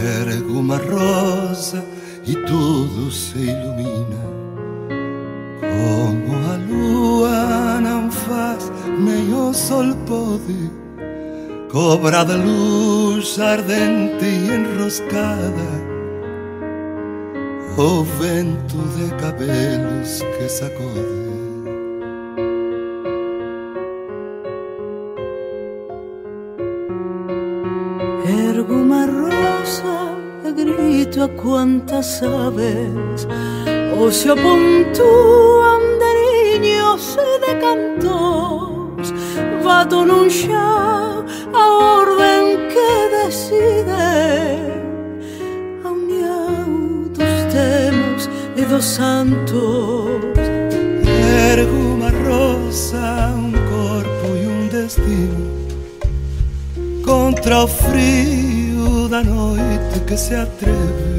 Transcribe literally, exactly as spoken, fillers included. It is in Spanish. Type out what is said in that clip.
ergo una rosa y todo se ilumina. Como a lua non faz nem o sol pode, cobra de luz ardente y enroscada. O vento de cabelos que sacode. Ergo una rosa e grito a cuantas aves o se apuntúan de niños y de cantos. Va a pronunciar a orden que decide a unión dos temas y dos santos. Ergo una rosa, un corpo y un destino contra o frío da noite que se atreve